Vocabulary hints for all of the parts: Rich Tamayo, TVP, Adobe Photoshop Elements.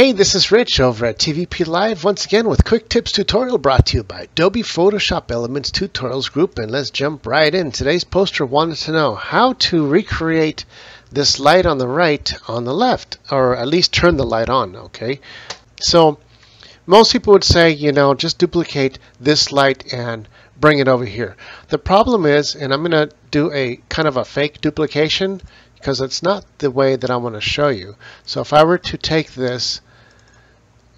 Hey, this is Rich over at TVP Live once again with Quick Tips Tutorial brought to you by Adobe Photoshop Elements Tutorials Group, and let's jump right in. Today's poster wanted to know how to recreate this light on the right on the left, or at least turn the light on, okay? So most people would say, you know, just duplicate this light and bring it over here. The problem is, and I'm going to do a kind of a fake duplication, because it's not the way that I want to show you. So if I were to take this,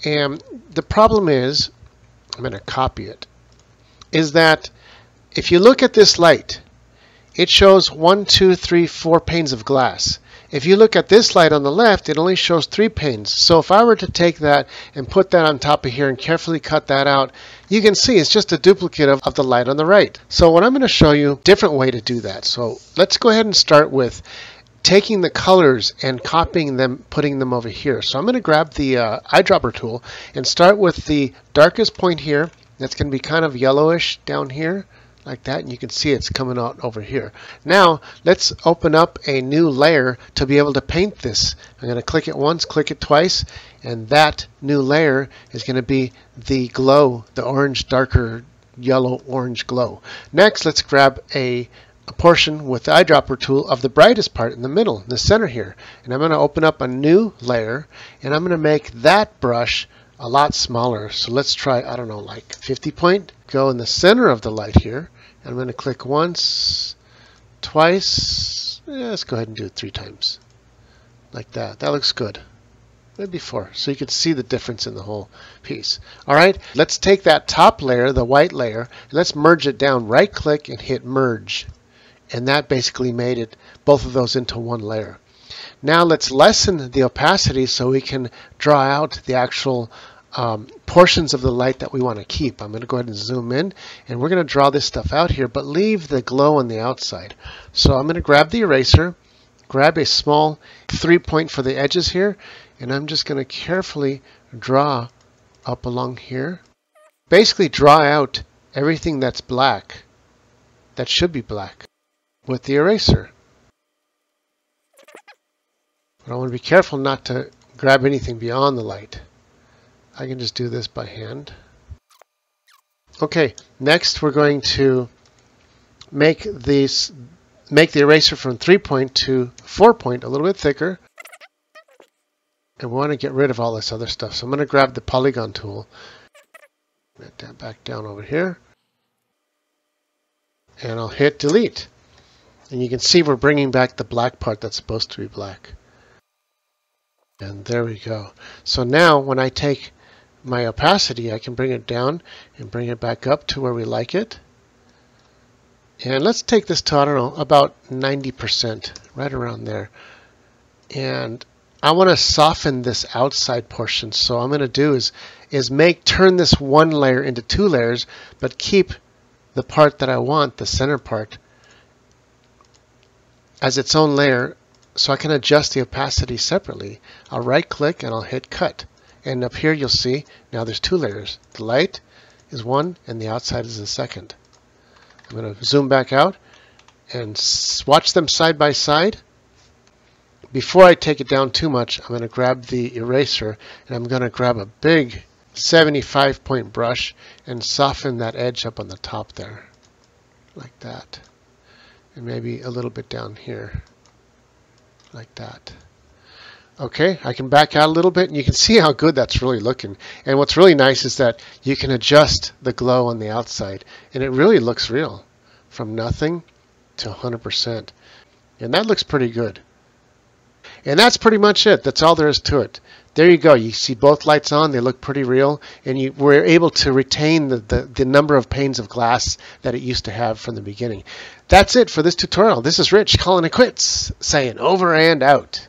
and the problem is, I'm going to copy it, is that if you look at this light, it shows 1, 2, 3, 4 panes of glass. If you look at this light on the left, it only shows 3 panes. So if I were to take that and put that on top of here and carefully cut that out, you can see it's just a duplicate of the light on the right. So what I'm going to show you, different way to do that. So let's go ahead and start with taking the colors and copying them, putting them over here. So I'm going to grab the eyedropper tool and start with the darkest point here. That's going to be kind of yellowish down here like that, and you can see it's coming out over here. Now let's open up a new layer to be able to paint this. I'm going to click it once, click it twice, and that new layer is going to be the glow, the orange, darker yellow orange glow. Next, let's grab a portion with the eyedropper tool of the brightest part in the middle, in the center here. And I'm going to open up a new layer, and I'm going to make that brush a lot smaller. So let's try, I don't know, like 50 point. Go in the center of the light here. I'm going to click once, twice. Yeah, let's go ahead and do it 3 times. Like that. That looks good. Maybe 4. So you can see the difference in the whole piece. All right, let's take that top layer, the white layer, and let's merge it down. Right click and hit merge. And that basically made it, both of those, into one layer. Now let's lessen the opacity so we can draw out the actual portions of the light that we want to keep. I'm going to go ahead and zoom in, and we're going to draw this stuff out here, but leave the glow on the outside. So I'm going to grab the eraser, grab a small 3-point for the edges here, and I'm just going to carefully draw up along here. Basically draw out everything that's black, that should be black, with the eraser. But I want to be careful not to grab anything beyond the light. I can just do this by hand. Okay, next we're going to make the eraser from 3-point to 4-point a little bit thicker. And we want to get rid of all this other stuff. So I'm going to grab the polygon tool. Let that back down over here. And I'll hit delete. And you can see we're bringing back the black part that's supposed to be black. And there we go. So now when I take my opacity, I can bring it down and bring it back up to where we like it. And let's take this to, I don't know, about 90%, right around there. And I want to soften this outside portion. So what I'm going to do is turn this one layer into 2 layers, but keep the part that I want, the center part, as its own layer, so I can adjust the opacity separately. I'll right click and I'll hit cut. And up here you'll see now there's 2 layers. The light is 1 and the outside is the 2nd. I'm going to zoom back out and watch them side by side. Before I take it down too much, I'm going to grab the eraser and I'm going to grab a big 75-point brush and soften that edge up on the top there, like that. And maybe a little bit down here, like that. Okay, I can back out a little bit, and you can see how good that's really looking. And what's really nice is that you can adjust the glow on the outside, and it really looks real, from nothing to 100%. And that looks pretty good. And that's pretty much it. That's all there is to it. There you go. You see both lights on. They look pretty real. And you were able to retain the number of panes of glass that it used to have from the beginning. That's it for this tutorial. This is Rich calling it quits, saying over and out.